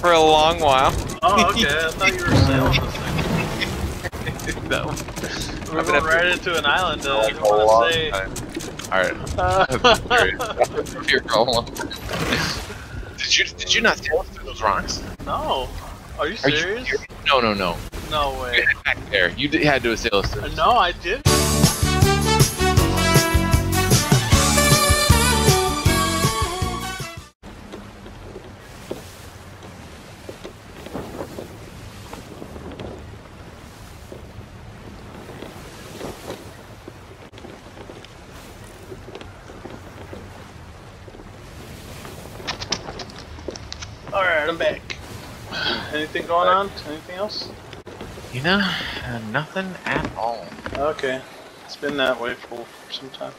for a long while. Oh, okay. I thought you were sailing this thing. No. We're going right into an island. I just want to say. Alright. You're going. Did you not sail through those rocks? No. Are you serious? No. No way. Back there. You had to sail through. No, I did. Alright, I'm back. Anything going on? Anything else? You know, nothing at all. Okay. It's been that way for some time.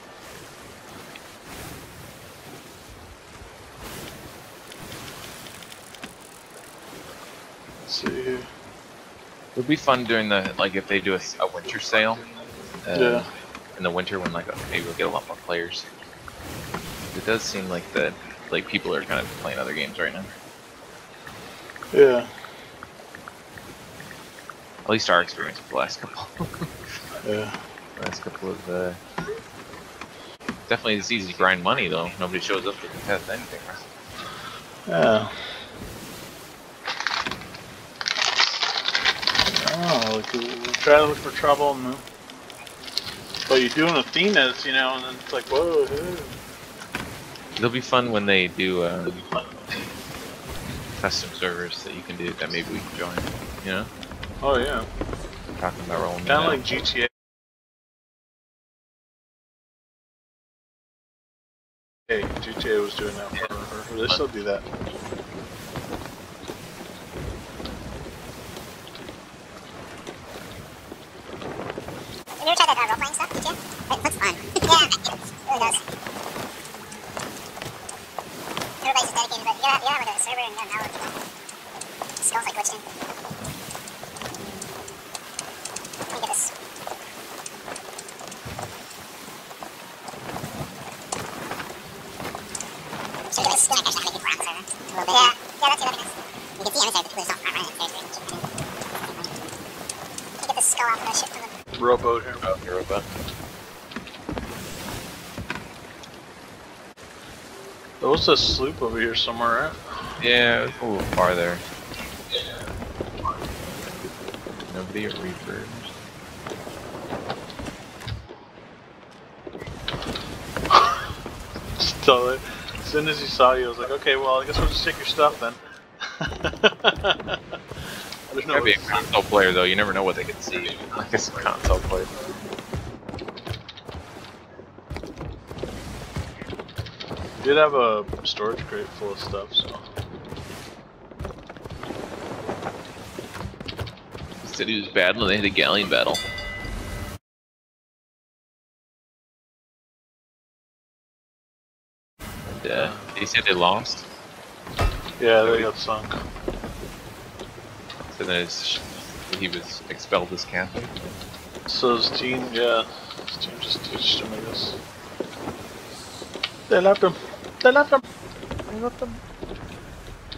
Let's see here. It would be fun doing the, like, if they do a winter sale. Yeah. In the winter when, like, maybe we'll get a lot more players. It does seem like that, like, people are kind of playing other games right now. Yeah. At least our experience with the last couple. Yeah. Last couple of. Definitely, it's easy to grind money though. Nobody shows up to contest anything. Yeah. Oh, like, we try to look for trouble, and but you're doing Athena's, you know, and then it's like, whoa. It'll be fun when they do. Custom servers that you can do that maybe we can join, you know? Oh yeah. I'm talking about rolling. Kinda like GTA. Hey, GTA was doing that forever. They still do that. Have you ever tried that role playing stuff, GTA? It looks fun. Yeah, it really does. Everybody's dedicated, but you're with a server and you're an hour ago. Skulls like glitched in. Let me get this. So you guys feel like there's not going to be crap server? A little bit. Yeah, that's it. You can see on the side the people that don't front running. Let me get this skull off the ship from the... Rowboat here. Oh, your rowboat. There was a sloop over here somewhere, right? Yeah, it was a little far there. Yeah. Nobody at Reaper. So, as soon as he saw you, I was like, okay, well, I guess we'll just take your stuff then. There's no be a console player though, you never know what they can see. I guess a console player. Did have a storage crate full of stuff, so. The city was bad when they had a galleon battle. And, they said they lost? Yeah, they got sunk. So then he was expelled as captain? So his team, yeah. His team just ditched him, I guess. They left him. They left him! They left him!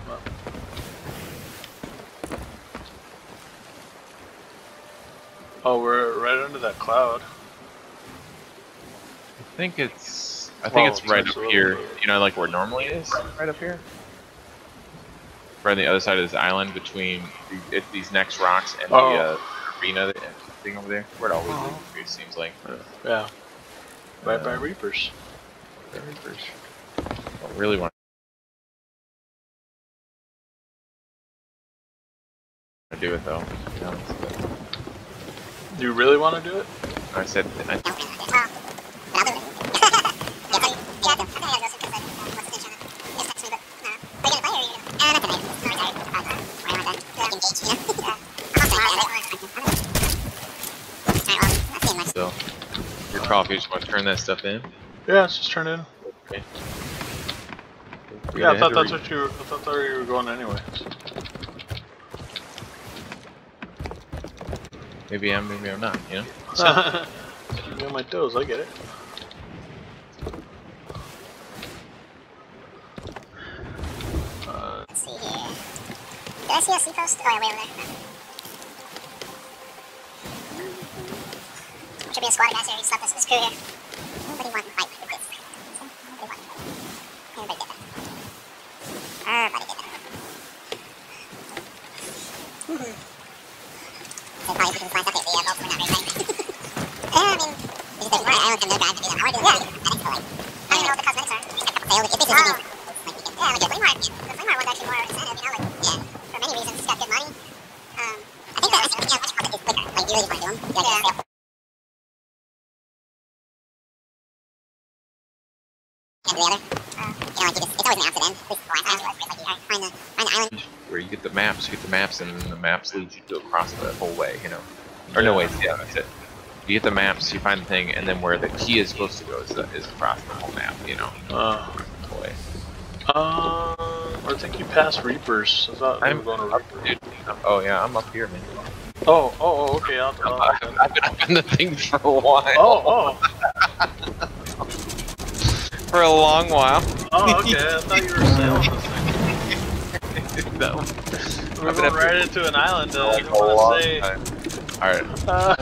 Well. Oh, we're right under that cloud. I think it's... I think it's right up here. You know, like where normally it is? Right up here? Right on the other side of this island between these next rocks and the arena thing over there. Where it always is, it seems like. Yeah. Right by Reapers. The Reapers. I really want to do it though. Do you really want to do it? I said. So, your coffee, just want to turn that stuff in? Yeah, let's just turn it in. Okay. Yeah, I thought that's where you were going anyway. Maybe I'm not, you know? Maybe on my toes, I get it. Let's see here. Did I see a sea post? Oh yeah, way over there. There should be a squad of guys here. He slapped this crew here. Nobody wants to fight. Everybody did that. Everybody did that. They probably can find something. They both were not very nice. I mean, it's just right. I want them to drive to be them. I want to do that. I don't even know what the cosmetics are. Just a couple. It basically means like we can. Yeah, like the Flame Heart. The Flame Heart one's actually more expensive, you know, like for many reasons. It's got good money. I think that you know, it's quicker. Like you really want to do them. You like to fail. The other. You know, like you just, it's always maps at the end. Find the island. Where you get the maps, and the maps lead you to across the whole way, you know. Or no, wait, yeah, that's it. You get the maps, you find the thing, and then where the key is supposed to go is across the whole map, you know. Oh, boy. I think you passed Reapers. I thought I'm going to Reapers. Dude, oh, yeah, I'm up here, man. Oh, okay. I've been up in the thing for a while. Oh. For a long while. Oh, okay. I thought you were sailing this thing. No. We're going right into an island. I didn't want to say. Alright.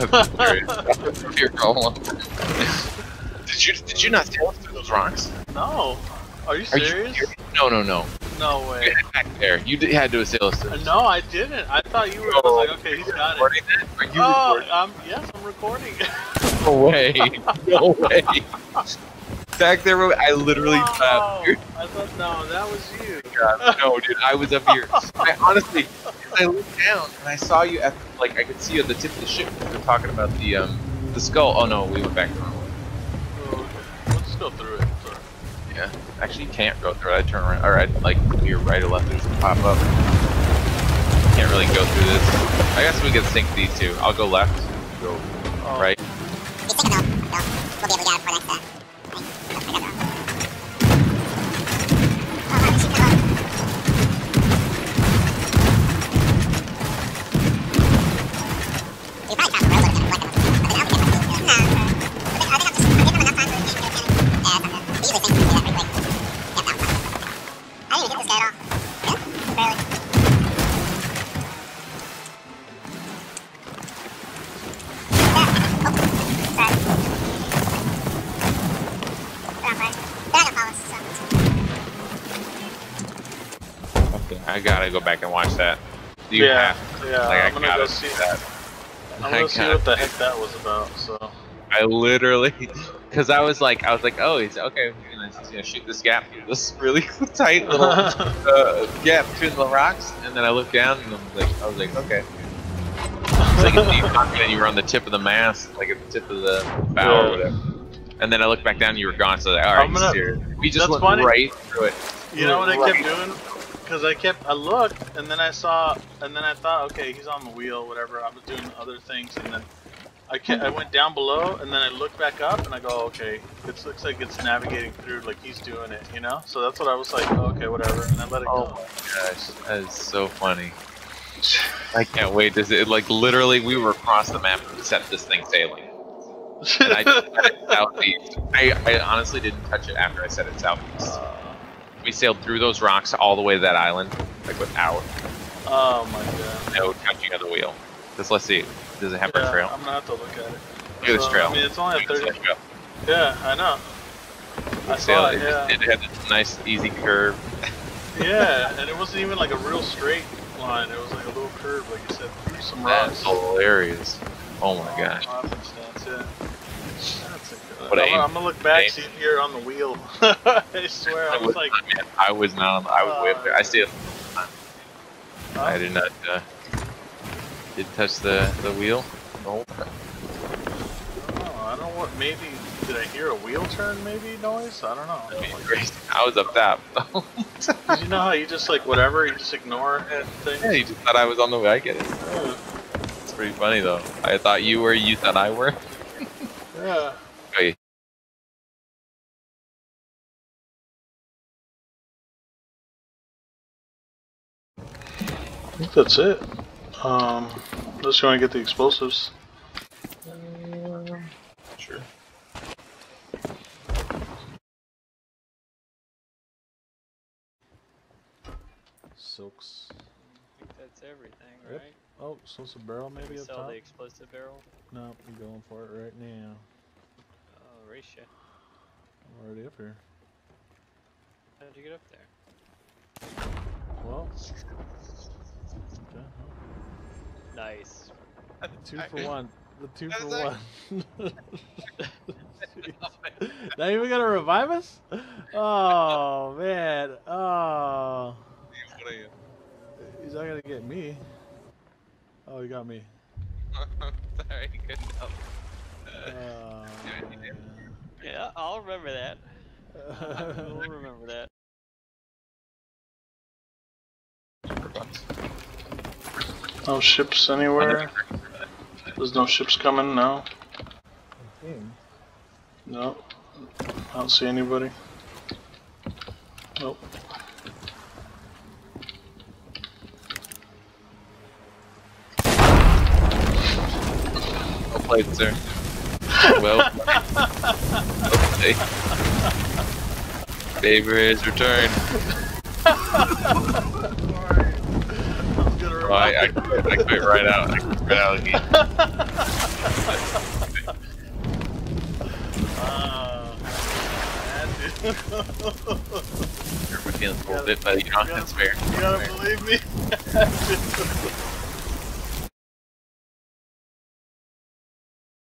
Did you not sail through those rocks? No. Are you serious? No. No way. You had back there. You had to sail through. No, I didn't. I thought you were. I was like, okay, he's got it. Are you recording? Yes, I'm recording. No way. No way. Back there, I literally clapped. Dude. I thought, no, that was you. God, no, dude, I was up here. I honestly, I looked down and I saw you at, like, I could see you at the tip of the ship. We were talking about the skull. Oh no, we went back the wrong way. Oh, okay. Let's go through it. Sorry. Yeah, actually, you can't go through it. I turn around. All right, like your right or left, there's a pop up. Can't really go through this. I guess we can sync these two. I'll go left. Go right. I gotta go back and watch that. Yeah. Like, I'm gonna go see that. I'm gonna see what the heck that was about. So I literally, because I was like, oh, he's okay. We're gonna shoot this gap here. This really tight little gap between the rocks, and then I looked down and I was like, okay. It's like a deep pocket, and you were on the tip of the mast, like at the tip of the bow or whatever. And then I looked back down, and you were gone. So I was like, all right, we just went right through it. You know what I kept doing? Because I looked, and then I saw, and then I thought, okay, he's on the wheel, whatever. I was doing other things, and then I went down below, and then I looked back up, and I go, okay, it looks like it's navigating through, like he's doing it, you know? So that's what I was like, okay, whatever, and I let it go. Oh my gosh, that is so funny. I can't wait to see it. Like, literally, we were across the map and set this thing sailing. And I just set it southeast. I honestly didn't touch it after I set it southeast. We sailed through those rocks all the way to that island, like without. Oh my god. No touching of the wheel. Just let's see. Does it have a trail? I'm gonna have to look at it. Look at this trail. I mean, it's only a 30. Yeah, I know. I saw it. Yeah. It had this nice, easy curve. Yeah, and it wasn't even like a real straight line. It was like a little curve, like you said, through some rocks. That's hilarious. Oh my gosh. I'm gonna look back, see if you're on the wheel. I swear, I was not, I was way up there. I see it. I did not, did touch the wheel. No. Oh, I don't know what, maybe, did I hear a wheel turn maybe noise? I don't know. I was up top. You know how you just like whatever, you just ignore things? Yeah, you just thought I was on the wheel, I get it. Yeah. It's pretty funny though. I thought you were, you thought I were. Yeah. I think that's it. Let's go and get the explosives. Sure. Silks. I think that That's everything, right? Yep. Oh, so it's a barrel maybe up top? Sell the explosive barrel? No, I'm going for it right now. Oh, race ya. I'm already up here. How did you get up there? Well. Okay. Nice. Two for one. The two for one. Now you even gonna revive us? Oh man. Oh. He's not gonna get me. Oh, he got me. Sorry, good enough. Yeah, I'll remember that. I'll remember that. No ships anywhere? There's no ships coming now. No. I don't see anybody. Nope. Well played, sir. Well played. Okay. Favor is returned. Oh, I quit right out. I quit right out again. We're feeling a little bit, buddy. That's fair. You gotta believe me.